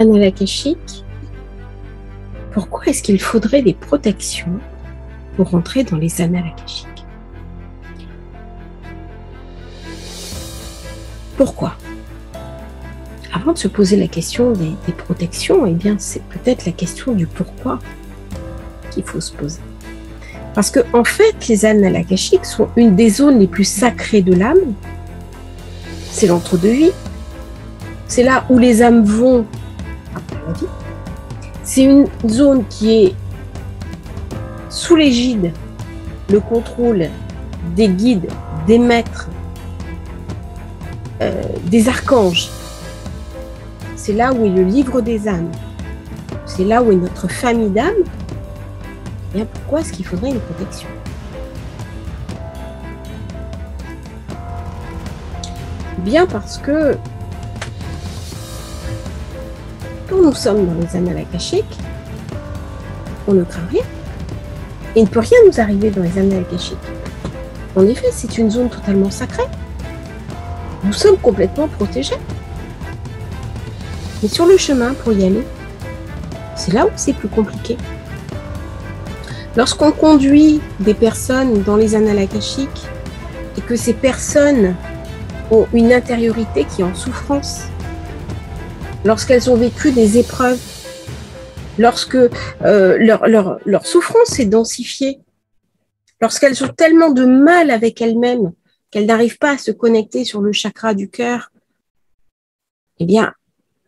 Annales Akashiques, pourquoi est-ce qu'il faudrait des protections pour rentrer dans les Annales Akashiques? Pourquoi? Avant de se poser la question des protections, eh bien, c'est peut-être la question du pourquoi qu'il faut se poser. Parce que, en fait, les Annales Akashiques sont une des zones les plus sacrées de l'âme. C'est l'entre-deux-vie. C'est là où les âmes vont après la vie. C'est une zone qui est sous l'égide, le contrôle des guides, des maîtres, des archanges. C'est là où est le livre des âmes. C'est là où est notre famille d'âmes. Bien, pourquoi est-ce qu'il faudrait une protection? Bien parce que quand nous sommes dans les Annales Akashiques, on ne craint rien. Et il ne peut rien nous arriver dans les Annales Akashiques. En effet, c'est une zone totalement sacrée. Nous sommes complètement protégés. Mais sur le chemin, pour y aller, c'est là où c'est plus compliqué. Lorsqu'on conduit des personnes dans les Annales Akashiques et que ces personnes ont une intériorité qui est en souffrance, lorsqu'elles ont vécu des épreuves, lorsque leur souffrance s'est densifiée, lorsqu'elles ont tellement de mal avec elles-mêmes qu'elles n'arrivent pas à se connecter sur le chakra du cœur, eh bien,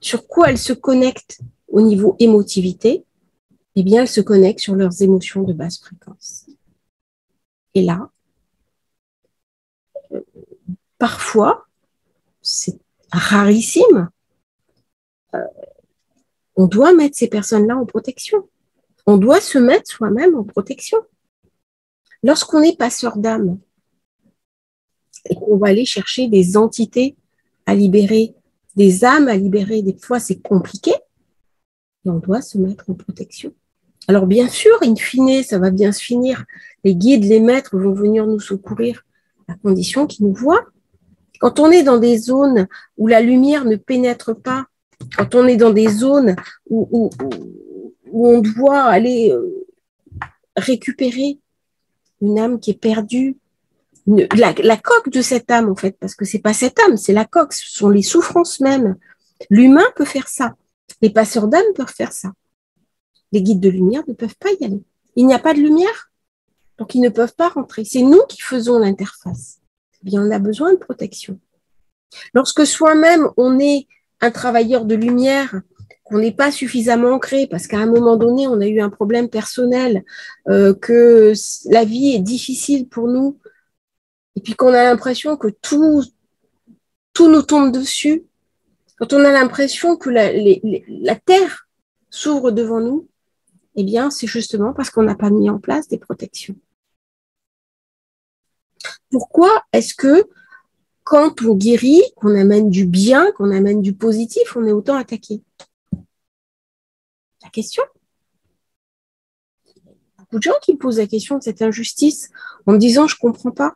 sur quoi elles se connectent au niveau émotivité? Eh bien, elles se connectent sur leurs émotions de basse fréquence. Et là, parfois, c'est rarissime, on doit mettre ces personnes-là en protection. On doit se mettre soi-même en protection. Lorsqu'on est passeur d'âme et qu'on va aller chercher des entités à libérer, des âmes à libérer, des fois c'est compliqué, et on doit se mettre en protection. Alors bien sûr, in fine, ça va bien se finir. Les guides, les maîtres vont venir nous secourir à condition qu'ils nous voient. Quand on est dans des zones où la lumière ne pénètre pas, quand on est dans des zones où on doit aller récupérer une âme qui est perdue, la coque de cette âme en fait, parce que c'est pas cette âme, c'est la coque, ce sont les souffrances mêmes. L'humain peut faire ça, les passeurs d'âme peuvent faire ça. Les guides de lumière ne peuvent pas y aller. Il n'y a pas de lumière, donc ils ne peuvent pas rentrer. C'est nous qui faisons l'interface. Eh bien, on a besoin de protection. Lorsque soi-même, on est un travailleur de lumière, qu'on n'est pas suffisamment ancré, parce qu'à un moment donné, on a eu un problème personnel, que la vie est difficile pour nous, et puis qu'on a l'impression que tout nous tombe dessus, quand on a l'impression que la terre s'ouvre devant nous, eh bien, c'est justement parce qu'on n'a pas mis en place des protections. Pourquoi est-ce que quand on guérit, qu'on amène du bien, qu'on amène du positif, on est autant attaqué? La question. Beaucoup de gens qui me posent la question de cette injustice en me disant « je ne comprends pas,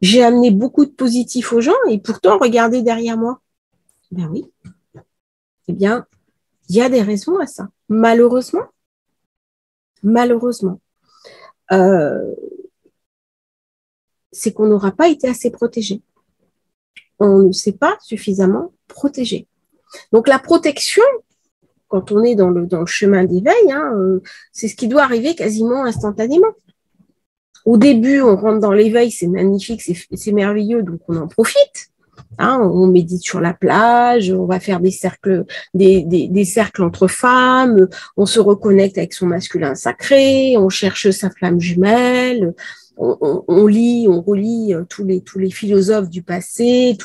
j'ai amené beaucoup de positif aux gens et pourtant regardez derrière moi ». Ben oui, eh bien, il y a des raisons à ça, malheureusement. Malheureusement. C'est qu'on n'aura pas été assez protégé. On ne s'est pas suffisamment protégé. Donc la protection, quand on est dans le chemin d'éveil, c'est ce qui doit arriver quasiment instantanément. Au début, on rentre dans l'éveil, c'est magnifique, c'est merveilleux, donc on en profite. On médite sur la plage, on va faire des cercles, des cercles entre femmes, on se reconnecte avec son masculin sacré, on cherche sa flamme jumelle. On lit, on relit tous les philosophes du passé,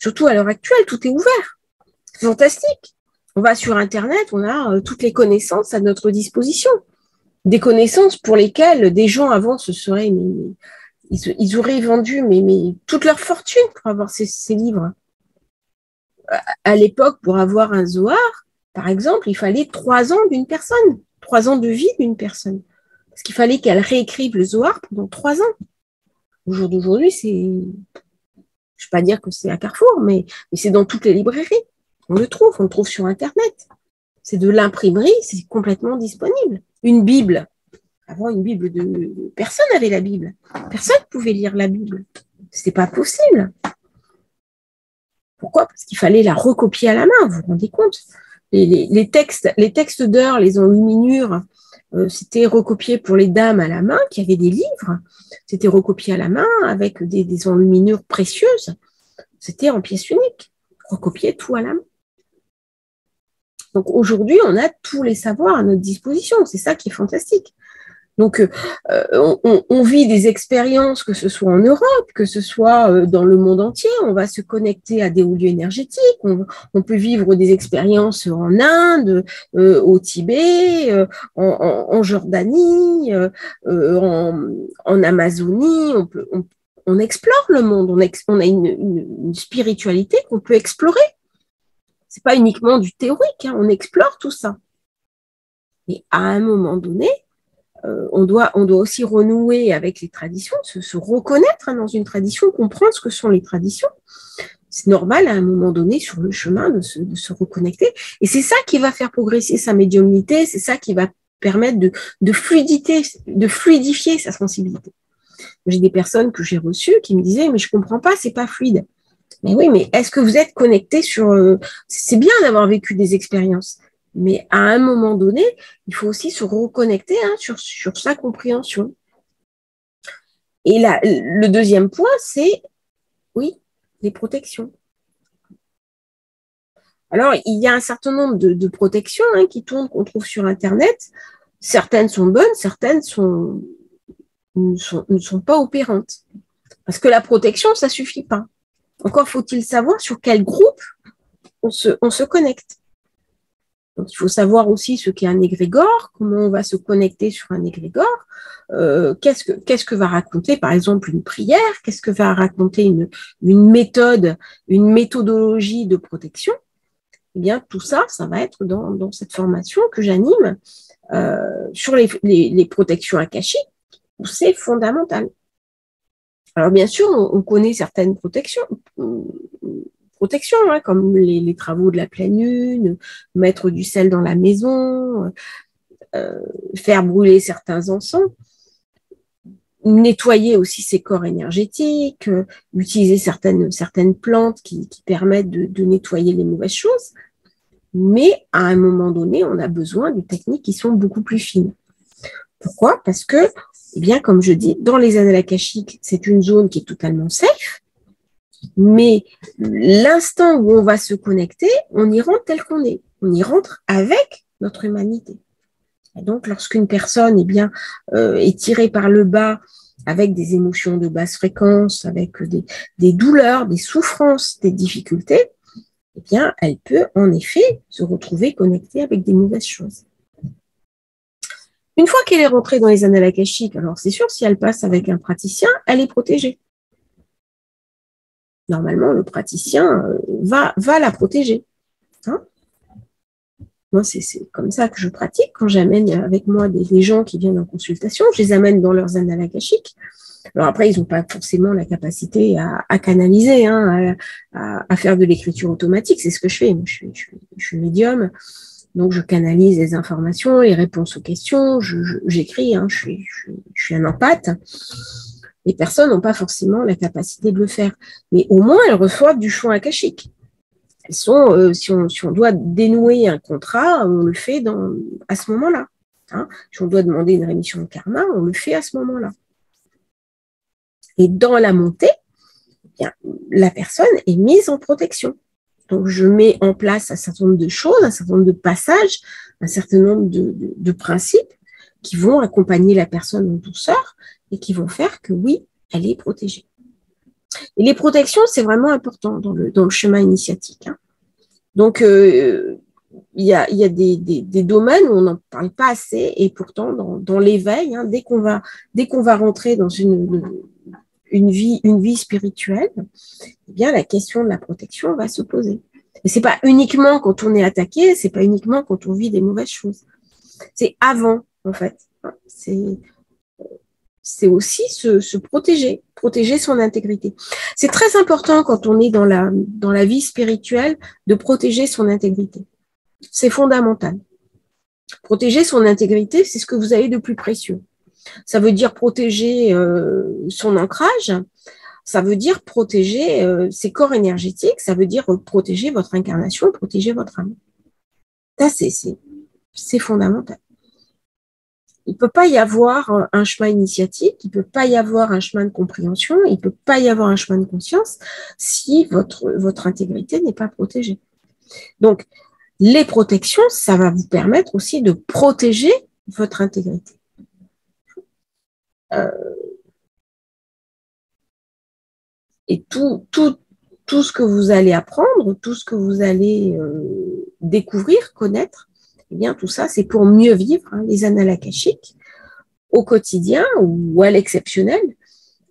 surtout à l'heure actuelle, tout est ouvert. C'est fantastique. On va sur Internet, on a toutes les connaissances à notre disposition. Des connaissances pour lesquelles des gens avant ils auraient vendu toute leur fortune pour avoir ces livres. À l'époque, pour avoir un Zohar, par exemple, il fallait 3 ans d'une personne, 3 ans de vie d'une personne. Parce qu'il fallait qu'elle réécrive le Zohar pendant 3 ans. Au jour d'aujourd'hui, je ne vais pas dire que c'est à Carrefour, mais c'est dans toutes les librairies. on le trouve sur Internet. C'est de l'imprimerie, c'est complètement disponible. Une Bible. Avant, une Bible de... Personne n'avait la Bible. Personne ne pouvait lire la Bible. C'était pas possible. Pourquoi ? Parce qu'il fallait la recopier à la main, vous vous rendez compte ? Les textes d'heures, les enluminures, c'était recopié pour les dames à la main qui avaient des livres. C'était recopié à la main avec des enluminures précieuses. C'était en pièce unique. Recopier tout à la main. Donc aujourd'hui, on a tous les savoirs à notre disposition. C'est ça qui est fantastique. Donc, on vit des expériences, que ce soit en Europe, que ce soit dans le monde entier. On va se connecter à des hauts lieux énergétiques. On peut vivre des expériences en Inde, au Tibet, en Jordanie, en Amazonie. On explore le monde. On a une spiritualité qu'on peut explorer. C'est pas uniquement du théorique. Hein, on explore tout ça. Mais à un moment donné, on doit aussi renouer avec les traditions, se reconnaître dans une tradition, comprendre ce que sont les traditions. C'est normal à un moment donné sur le chemin de se reconnecter. Et c'est ça qui va faire progresser sa médiumnité, c'est ça qui va permettre de fluidifier sa sensibilité. J'ai des personnes que j'ai reçues qui me disaient « mais je comprends pas, c'est pas fluide ». Mais oui, mais est-ce que vous êtes connecté sur… C'est bien d'avoir vécu des expériences. Mais à un moment donné, il faut aussi se reconnecter sur sa compréhension. Et là, le deuxième point, c'est, oui, les protections. Alors, il y a un certain nombre de protections qui tournent, qu'on trouve sur Internet. Certaines sont bonnes, certaines ne sont pas opérantes. Parce que la protection, ça ne suffit pas. Encore faut-il savoir sur quel groupe on se connecte. Donc, il faut savoir aussi ce qu'est un égrégore, comment on va se connecter sur un égrégore, qu'est-ce que va raconter, par exemple, une prière, qu'est-ce que va raconter une méthode, une méthodologie de protection. Eh bien, tout ça, ça va être dans cette formation que j'anime sur les protections akashiques, où c'est fondamental. Alors, bien sûr, on connaît certaines protections, comme les travaux de la pleine lune, mettre du sel dans la maison, faire brûler certains encens, nettoyer aussi ses corps énergétiques, utiliser certaines plantes qui permettent de nettoyer les mauvaises choses. Mais à un moment donné, on a besoin de techniques qui sont beaucoup plus fines. Pourquoi ? Parce que, eh bien, comme je dis, dans les annales akashiques, c'est une zone qui est totalement safe. Mais l'instant où on va se connecter, on y rentre tel qu'on est. On y rentre avec notre humanité. Et donc, lorsqu'une personne est tirée par le bas avec des émotions de basse fréquence, avec des douleurs, des souffrances, des difficultés, eh bien, elle peut en effet se retrouver connectée avec des mauvaises choses. Une fois qu'elle est rentrée dans les annales akashiques, alors c'est sûr, si elle passe avec un praticien, elle est protégée. Normalement, le praticien va la protéger. Moi, c'est comme ça que je pratique. Quand j'amène avec moi des gens qui viennent en consultation, je les amène dans leurs annales akashiques. Alors après, ils n'ont pas forcément la capacité à canaliser, à faire de l'écriture automatique. C'est ce que je fais. Moi, je suis médium. Donc, je canalise les informations, les réponses aux questions. J'écris. Je suis un empathe. Les personnes n'ont pas forcément la capacité de le faire. Mais au moins, elles reçoivent du soin akashique. Elles sont, si on doit dénouer un contrat, on le fait à ce moment-là. Si on doit demander une rémission de karma, on le fait à ce moment-là. Et dans la montée, la personne est mise en protection. Donc, je mets en place un certain nombre de choses, un certain nombre de passages, un certain nombre de principes qui vont accompagner la personne en douceur et qui vont faire que, oui, elle est protégée. Et les protections, c'est vraiment important dans le chemin initiatique. Donc, il y a des domaines où on n'en parle pas assez, et pourtant, dans l'éveil, dès qu'on va rentrer dans une vie spirituelle, eh bien, la question de la protection va se poser. Et ce n'est pas uniquement quand on est attaqué, ce n'est pas uniquement quand on vit des mauvaises choses. C'est avant, en fait. C'est... c'est aussi se protéger, protéger son intégrité. C'est très important quand on est dans la vie spirituelle de protéger son intégrité. C'est fondamental. Protéger son intégrité, c'est ce que vous avez de plus précieux. Ça veut dire protéger son ancrage, ça veut dire protéger ses corps énergétiques, ça veut dire protéger votre incarnation, protéger votre âme. Ça, c'est fondamental. Il ne peut pas y avoir un chemin initiatique, il ne peut pas y avoir un chemin de compréhension, il ne peut pas y avoir un chemin de conscience si votre intégrité n'est pas protégée. Donc, les protections, ça va vous permettre aussi de protéger votre intégrité. Et tout ce que vous allez apprendre, tout ce que vous allez découvrir, connaître, eh bien tout ça, c'est pour mieux vivre les annales akashiques au quotidien ou à l'exceptionnel.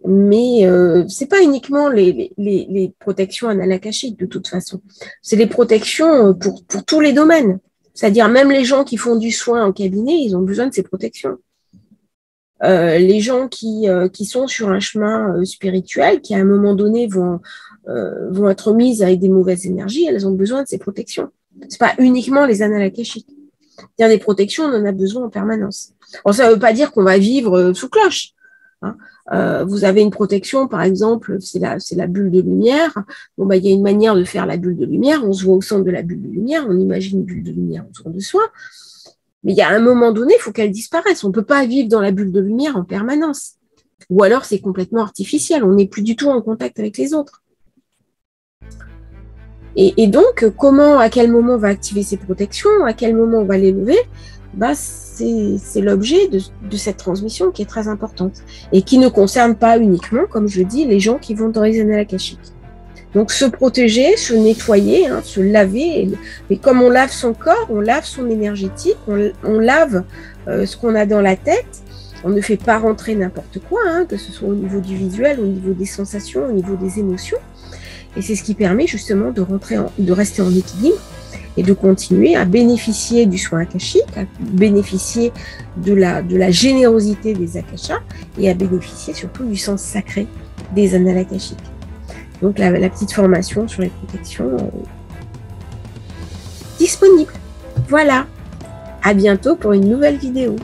Mais c'est pas uniquement les protections annales akashiques de toute façon. C'est les protections pour tous les domaines. C'est-à-dire même les gens qui font du soin en cabinet, ils ont besoin de ces protections. Les gens qui sont sur un chemin spirituel, qui à un moment donné vont être mises avec des mauvaises énergies, elles ont besoin de ces protections. C'est pas uniquement les annales akashiques. C'est-à-dire des protections, on en a besoin en permanence. Alors, ça veut pas dire qu'on va vivre sous cloche. Hein. Vous avez une protection, par exemple, c'est la bulle de lumière. Bon, bah, il y a une manière de faire la bulle de lumière. On se voit au centre de la bulle de lumière. On imagine une bulle de lumière autour de soi. Mais il y a un moment donné, il faut qu'elle disparaisse. On ne peut pas vivre dans la bulle de lumière en permanence. Ou alors, c'est complètement artificiel. On n'est plus du tout en contact avec les autres. Et donc, comment, à quel moment on va activer ces protections, à quel moment on va les lever, bah, c'est l'objet de cette transmission qui est très importante et qui ne concerne pas uniquement, comme je dis, les gens qui vont dans les annales akashiques. Donc, se protéger, se nettoyer, se laver. Mais comme on lave son corps, on lave son énergétique, on lave ce qu'on a dans la tête. On ne fait pas rentrer n'importe quoi, que ce soit au niveau du visuel, au niveau des sensations, au niveau des émotions. Et c'est ce qui permet justement de rester en équilibre et de continuer à bénéficier du soin akashique, à bénéficier de la générosité des akashas et à bénéficier surtout du sens sacré des annales akashiques. Donc la petite formation sur les protections disponible. Voilà, à bientôt pour une nouvelle vidéo.